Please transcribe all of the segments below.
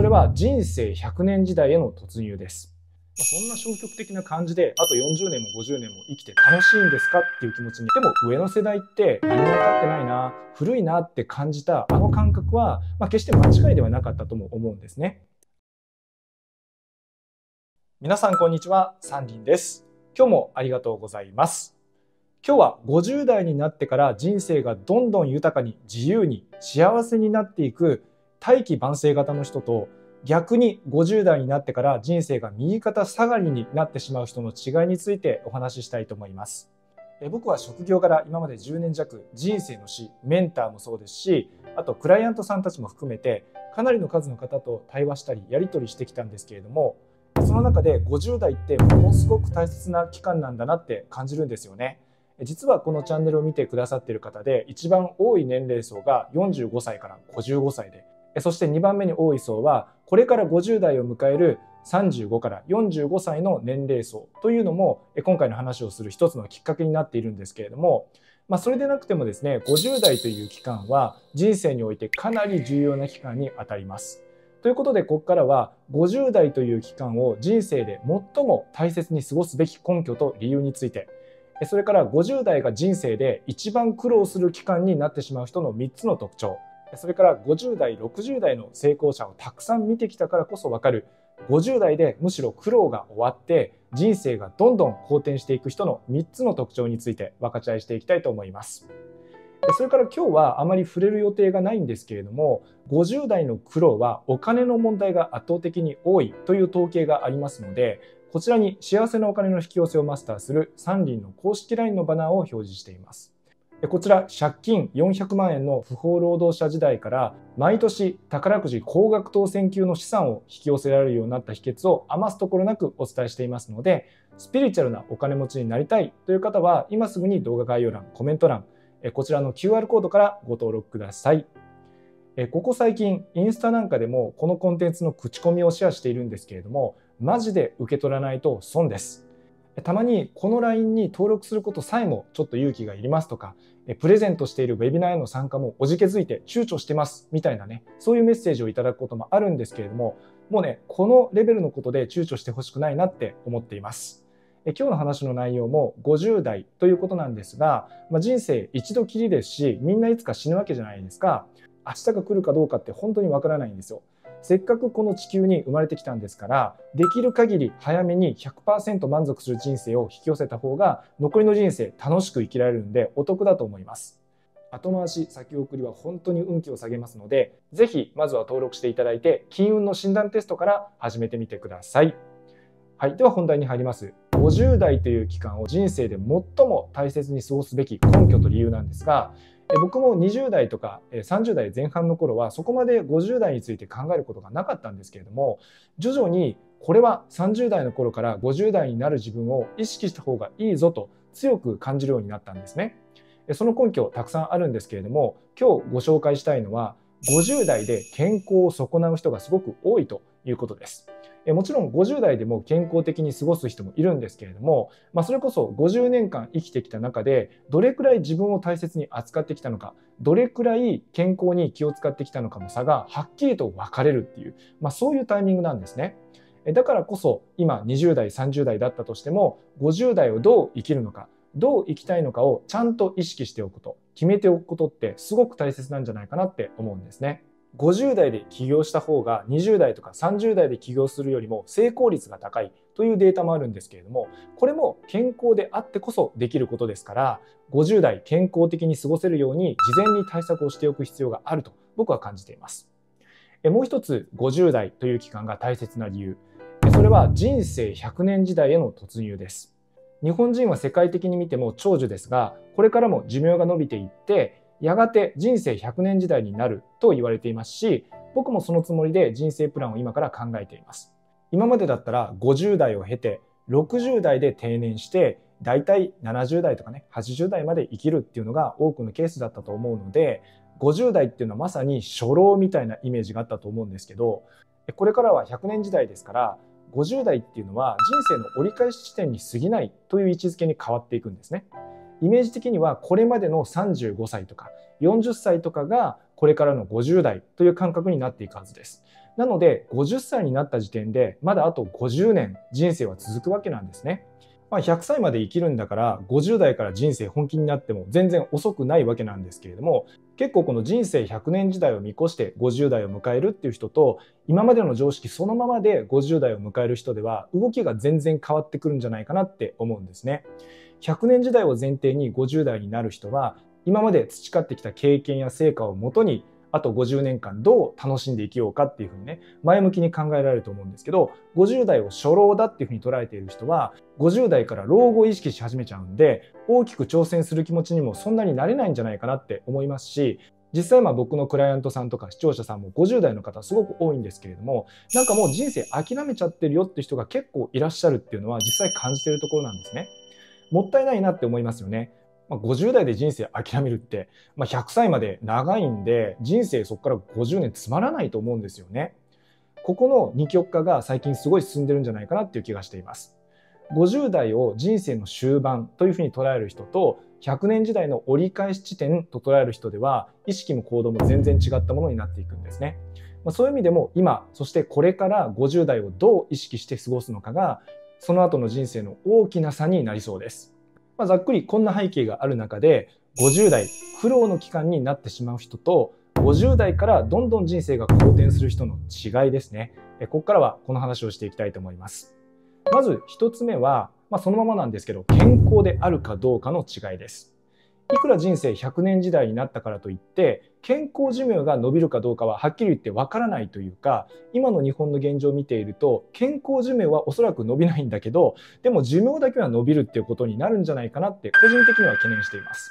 それは人生100年時代への突入です。そんな消極的な感じであと40年も50年も生きて楽しいんですかっていう気持ちに、でも上の世代って何も分かってないな、古いなって感じたあの感覚は、決して間違いではなかったとも思うんですね。皆さんこんにちは、山林です。今日もありがとうございます。今日は50代になってから人生がどんどん豊かに自由に幸せになっていく大器晩成型の人と、逆に50代になってから人生が右肩下がりになってしまう人の違いについてお話ししたいと思います。僕は職業柄今まで10年弱人生の師、メンターもそうですし、あとクライアントさんたちも含めてかなりの数の方と対話したりやり取りしてきたんですけれども、その中で50代ってものすごく大切な期間なんだなって感じるんですよね。実はこのチャンネルを見てくださっている方で一番多い年齢層が45歳から55歳で、そして2番目に多い層はこれから50代を迎える35から45歳の年齢層というのも今回の話をする一つのきっかけになっているんですけれども、それでなくてもですね、50代という期間は人生においてかなり重要な期間にあたります。ということでここからは50代という期間を人生で最も大切に過ごすべき根拠と理由について、それから50代が人生で一番苦労する期間になってしまう人の3つの特徴、それから50代60代の成功者をたくさん見てきたからこそ分かる50代でむしろ苦労が終わって人生がどんどん好転していく人の3つの特徴について分かち合いしていきたいと思います。それから今日はあまり触れる予定がないんですけれども、50代の苦労はお金の問題が圧倒的に多いという統計がありますので、こちらに幸せなお金の引き寄せをマスターする山林の公式 LINE のバナーを表示しています。こちら借金400万円の不法労働者時代から毎年宝くじ高額当選級の資産を引き寄せられるようになった秘訣を余すところなくお伝えしていますので、スピリチュアルなお金持ちになりたいという方は今すぐに動画概要欄、コメント欄、こちらの QR コードからご登録ください。ここ最近インスタなんかでもこのコンテンツの口コミをシェアしているんですけれども、マジで受け取らないと損です。たまにこの LINE に登録することさえもちょっと勇気がいりますとか、プレゼントしているウェビナーへの参加もおじけづいて躊躇してますみたいなね、そういうメッセージをいただくこともあるんですけれども、もうねこのレベルのことで躊躇してほしくないなって思っています。今日の話の内容も50代ということなんですが、人生一度きりですし、みんないつか死ぬわけじゃないですか。明日が来るかどうかって本当にわからないんですよ。せっかくこの地球に生まれてきたんですから、できる限り早めに 100% 満足する人生を引き寄せた方が残りの人生楽しく生きられるんでお得だと思います。後回し先送りは本当に運気を下げますので、是非まずは登録していただいて金運の診断テストから始めてみてください。はい、では本題に入ります。50代という期間を人生で最も大切に過ごすべき根拠と理由なんですが、僕も20代とか30代前半の頃はそこまで50代について考えることがなかったんですけれども、徐々にこれは30代の頃から50代になる自分を意識した方がいいぞと強く感じるようになったんですね。その根拠たくさんあるんですけれども、今日ご紹介したいのは50代で健康を損なう人がすごく多いということです。もちろん50代でも健康的に過ごす人もいるんですけれども、それこそ50年間生きてきた中でどれくらい自分を大切に扱ってきたのか、どれくらい健康に気を使ってきたのかの差がはっきりと分かれるっていう、そういうタイミングなんですね。だからこそ今20代30代だったとしても、50代をどう生きるのか、どう生きたいのかをちゃんと意識しておくこと、決めておくことってすごく大切なんじゃないかなって思うんですね。50代で起業した方が20代とか30代で起業するよりも成功率が高いというデータもあるんですけれども、これも健康であってこそできることですから、50代健康的に過ごせるように事前に対策をしておく必要があると僕は感じています。もう一つ、50代という期間が大切な理由、それは人生100年時代への突入です。日本人は世界的に見ても長寿ですが、これからも寿命が伸びていってやがて人生100年時代になると言われていますし、僕もそのつもりで人生プランを今から考えています。今までだったら50代を経て60代で定年して、だいたい70代とかね80代まで生きるっていうのが多くのケースだったと思うので、50代っていうのはまさに初老みたいなイメージがあったと思うんですけど、これからは100年時代ですから、50代っていうのは人生の折り返し地点に過ぎないという位置づけに変わっていくんですね。イメージ的にはこれまでの35歳とか40歳とかがこれからの50代という感覚になっていくはずです。なので50歳になった時点でまだあと50年人生は続くわけなんですね。まあ、100歳まで生きるんだから50代から人生本気になっても全然遅くないわけなんですけれども、結構この人生100年時代を見越して50代を迎えるっていう人と、今までの常識そのままで50代を迎える人では動きが全然変わってくるんじゃないかなって思うんですね。100年時代を前提に50代になる人は、今まで培ってきた経験や成果をもとにあと50年間どう楽しんでいきようかっていうふうにね、前向きに考えられると思うんですけど、50代を初老だっていうふうに捉えている人は50代から老後を意識し始めちゃうんで、大きく挑戦する気持ちにもそんなになれないんじゃないかなって思いますし、実際まあ僕のクライアントさんとか視聴者さんも50代の方すごく多いんですけれども、なんかもう人生諦めちゃってるよって人が結構いらっしゃるっていうのは実際感じてるところなんですね。もったいないなって思いますよね。50代で人生諦めるって、100歳まで長いんで人生そこから50年つまらないと思うんですよね。ここの二極化が最近すごい進んでるんじゃないかなっていう気がしています。50代を人生の終盤というふうに捉える人と、100年時代の折り返し地点と捉える人では意識も行動も全然違ったものになっていくんですね。そういう意味でも今、そしてこれから50代をどう意識して過ごすのかが、その後の人生の大きな差になりそうです。ざっくりこんな背景がある中で、50代苦労の期間になってしまう人と50代からどんどん人生が好転する人の違いですね。ここからはこの話をしていきたいと思います。まず1つ目は、そのままなんですけど、健康であるかどうかの違いです。いくら人生100年時代になったからといって健康寿命が伸びるかどうかははっきり言ってわからないというか、今の日本の現状を見ていると健康寿命はおそらく伸びないんだけど、でも寿命だけは伸びるっていうことになるんじゃないかなって個人的には懸念しています。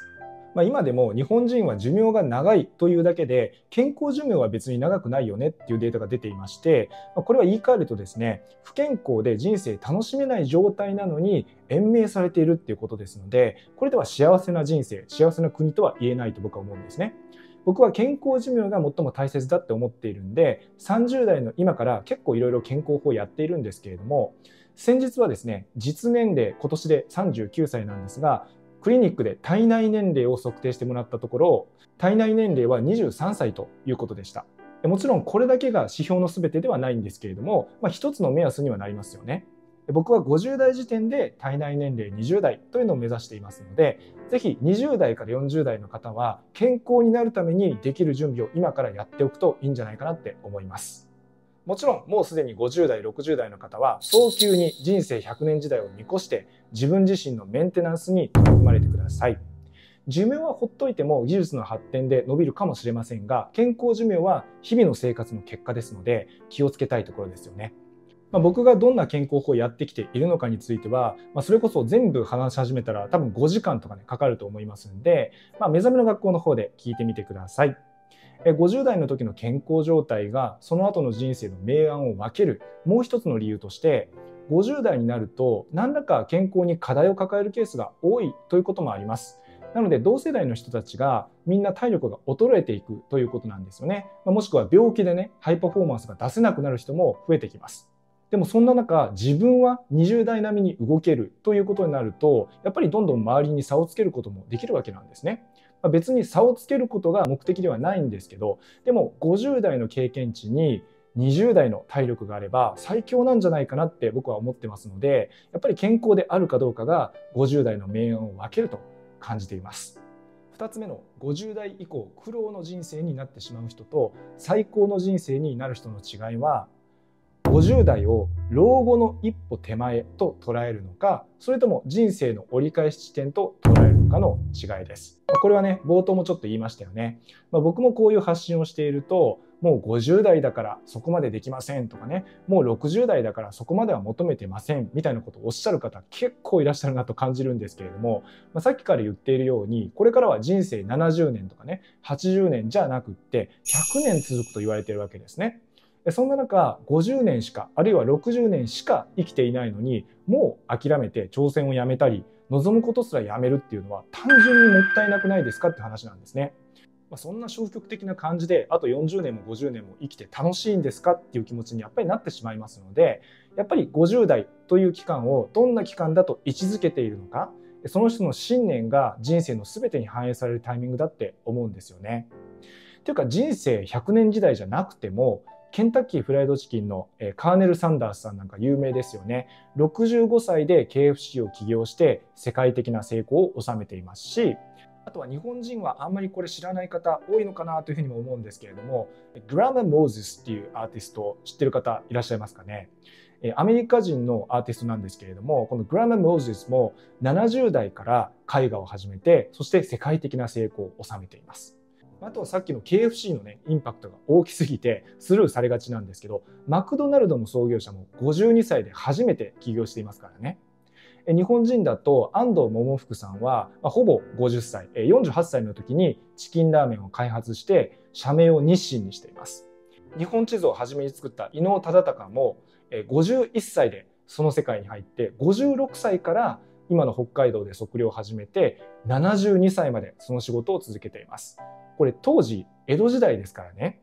今でも日本人は寿命が長いというだけで健康寿命は別に長くないよねっていうデータが出ていまして、これは言い換えるとですね、不健康で人生楽しめない状態なのに延命されているっていうことですので、これでは幸せな人生、幸せな国とは言えないと僕は思うんですね。僕は健康寿命が最も大切だって思っているんで、30代の今から結構いろいろ健康法をやっているんですけれども、先日はですね、実年齢今年で39歳なんですが、クリニックで体内年齢を測定してもらったところ、体内年齢は23歳ということでした。もちろんこれだけが指標の全てではないんですけれども、一つの目安にはなりますよね。僕は50代時点で体内年齢20代というのを目指していますので、ぜひ20代から40代の方は健康になるためにできる準備を今からやっておくといいんじゃないかなって思います。もちろんもうすでに50代60代の方は早急に人生100年時代を見越して自分自身のメンテナンスに取り組まれてください。寿命はほっといても技術の発展で伸びるかもしれませんが、健康寿命は日々の生活の結果ですので気をつけたいところですよね。僕がどんな健康法をやってきているのかについては、それこそ全部話し始めたら多分5時間とかね、かかると思いますんで、目覚めの学校の方で聞いてみてください。50代の時の健康状態がその後の人生の明暗を分けるもう一つの理由として、50代になると何らか健康に課題を抱えるケースが多いということもあります。なので同世代の人たちがみんな体力が衰えていくということなんですよね。もしくは病気でね、ハイパフォーマンスが出せなくなる人も増えてきます。でもそんな中、自分は20代並みに動けるということになると、やっぱりどんどん周りに差をつけることもできるわけなんですね。別に差をつけることが目的ではないんですけど、でも50代の経験値に20代の体力があれば最強なんじゃないかなって僕は思ってますので、やっぱり健康であるかどうかが50代の明暗を分けると感じています。2つ目の50代以降苦労の人生になってしまう人と最高の人生になる人の違いは、50代を老後の一歩手前と捉えるのか、それとも人生の折り返し地点と捉えるのかの違いです。これはね、冒頭もちょっと言いましたよね。僕もこういう発信をしていると、もう50代だからそこまでできませんとかね、もう60代だからそこまでは求めてませんみたいなことをおっしゃる方結構いらっしゃるなと感じるんですけれども、さっきから言っているように、これからは人生70年とかね、80年じゃなくって100年続くと言われているわけですね。そんな中、50年しかあるいは60年しか生きていないのに、もう諦めて挑戦をやめたり望むことすらやめるっていうのは単純にもったいなくないですかって話なんですね。そんな消極的な感じであと40年も50年も生きて楽しいんですかっていう気持ちにやっぱりなってしまいますので、やっぱり50代という期間をどんな期間だと位置づけているのか、その人の信念が人生の全てに反映されるタイミングだって思うんですよね。というか人生100年時代じゃなくてもケンタッキーフライドチキンのカーネル・サンダースさんなんか有名ですよね。65歳で KFC を起業して世界的な成功を収めていますし、あとは日本人はあんまりこれ知らない方多いのかなというふうにも思うんですけれども、グラム・モーゼスっていうアーティスト知ってる方いらっしゃいますかね。アメリカ人のアーティストなんですけれども、このグラム・モーゼスも70代から絵画を始めて、そして世界的な成功を収めています。あとはさっきの KFC のねインパクトが大きすぎてスルーされがちなんですけど、マクドナルドの創業者も52歳で初めて起業していますからね。日本人だと安藤桃福さんはほぼ50歳、48歳の時にチキンラーメンを開発して社名を日清にしています。日本地図をはじめに作った伊能忠敬も51歳でその世界に入って、56歳から今の北海道で測量を始めて72歳までその仕事を続けています。これ当時江戸時代ですからね、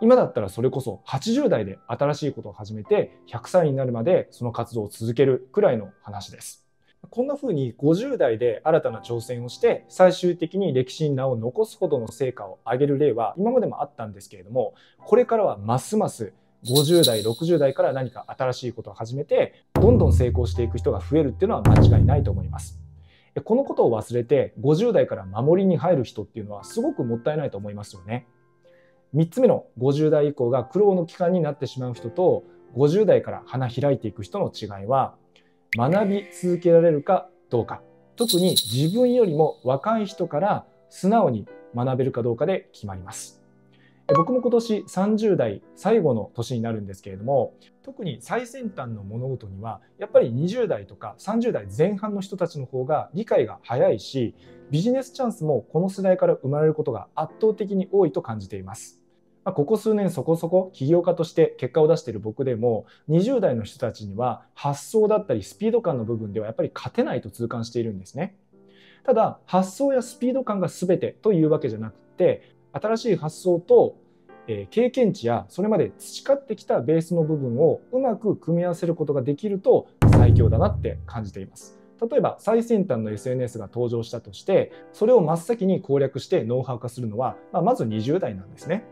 今だったらそれこそ80代で新しいことを始めて100歳になるまでその活動を続けるくらいの話です。こんな風に50代で新たな挑戦をして最終的に歴史に名を残すほどの成果を上げる例は今までもあったんですけれども、これからはますます50代60代から何か新しいことを始めてどんどん成功していく人が増えるっていうのは間違いないと思います。このことを忘れて50代から守りに入る人っていうのはすごくもったいないと思いますよね。3つ目の50代以降が苦労の期間になってしまう人と50代から花開いていく人の違いは、学び続けられるかどうか、特に自分よりも若い人から素直に学べるかどうかで決まります。僕も今年30代最後の年になるんですけれども、特に最先端の物事にはやっぱり20代とか30代前半の人たちの方が理解が早いし、ビジネスチャンスもこの世代から生まれることが圧倒的に多いと感じています。ここ数年そこそこ起業家として結果を出している僕でも、20代の人たちには発想だったりスピード感の部分ではやっぱり勝てないと痛感しているんですね。ただ発想やスピード感が全てというわけじゃなくて、新しい発想と経験値やそれまで培ってきたベースの部分をうまく組み合わせることができると最強だなって感じています。例えば最先端の SNS が登場したとして、それを真っ先に攻略してノウハウ化するのはまず20代なんですね。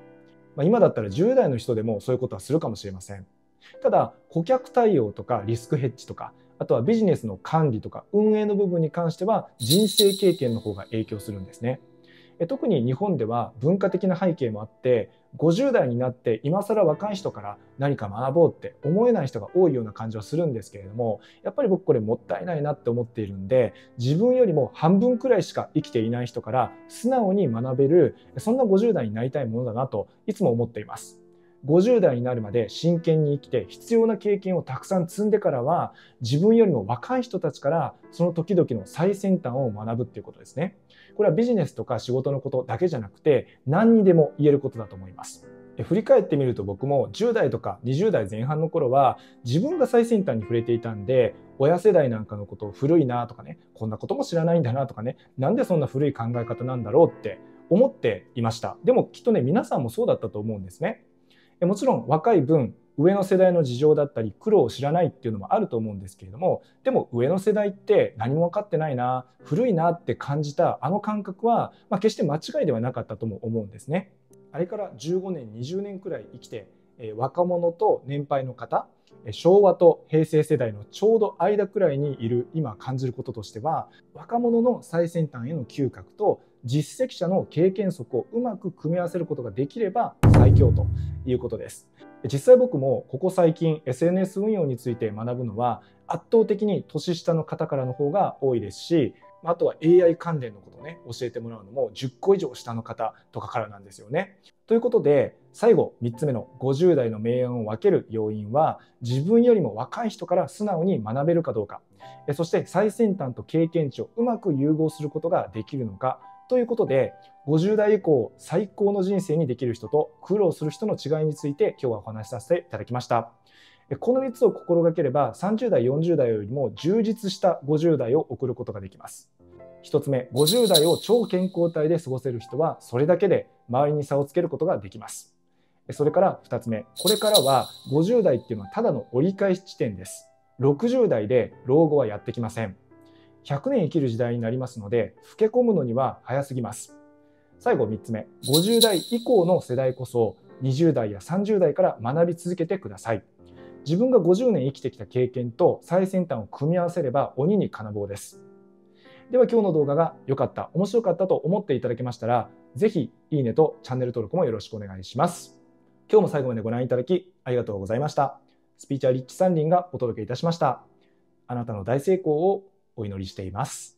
今だったら10代の人でもそういうことはするかもしれません。ただ顧客対応とかリスクヘッジとか、あとはビジネスの管理とか運営の部分に関しては人生経験の方が影響するんですね。特に日本では文化的な背景もあって、50代になって今更若い人から何か学ぼうって思えない人が多いような感じはするんですけれども、やっぱり僕これもったいないなって思っているんで、自分よりも半分くらいしか生きていない人から素直に学べる、そんな50代になりたいものだなといつも思っています。50代になるまで真剣に生きて必要な経験をたくさん積んでからは、自分よりも若い人たちからその時々の最先端を学ぶっていうことですね。これはビジネスとか仕事のことだけじゃなくて何にでも言えることだと思います。振り返ってみると、僕も10代とか20代前半の頃は自分が最先端に触れていたんで、親世代なんかのことを古いなとかね、こんなことも知らないんだなとかね、なんでそんな古い考え方なんだろうって思っていました。でもきっとね、皆さんもそうだったと思うんですね。もちろん若い分上の世代の事情だったり苦労を知らないっていうのもあると思うんですけれども、でも上の世代って何も分かってないな、古いなって感じたあの感覚は、決して間違いではなかったとも思うんですね。あれから15年20年くらい生きて、若者と年配の方、昭和と平成世代のちょうど間くらいにいる今感じることとしては、若者の最先端への嗅覚と実績者の経験則をうまく組み合わせることができれば最強ということです。実際僕もここ最近 SNS 運用について学ぶのは圧倒的に年下の方からの方が多いですし、あとは AI 関連のことをね教えてもらうのも10個以上下の方とかからなんですよね。ということで最後3つ目の50代の明暗を分ける要因は、自分よりも若い人から素直に学べるかどうか、そして最先端と経験値をうまく融合することができるのかということで、50代以降最高の人生にできる人と苦労する人の違いについて今日はお話しさせていただきました。この3つを心がければ30代40代よりも充実した50代を送ることができます。1つ目、50代を超健康体で過ごせる人はそれだけで周りに差をつけることができます。それから2つ目、これからは50代っていうのはただの折り返し地点です。60代で老後はやってきません。100年生きる時代になりますので、老け込むのには早すぎます。最後3つ目、50代以降の世代こそ20代や30代から学び続けてください。自分が50年生きてきた経験と最先端を組み合わせれば鬼に金棒です。では今日の動画が良かった、面白かったと思っていただけましたら、ぜひいいねとチャンネル登録もよろしくお願いします。今日も最後までご覧いただきありがとうございました。スピーチャーリッチ3輪がお届けいたしました。あなたの大成功をお祈りしています。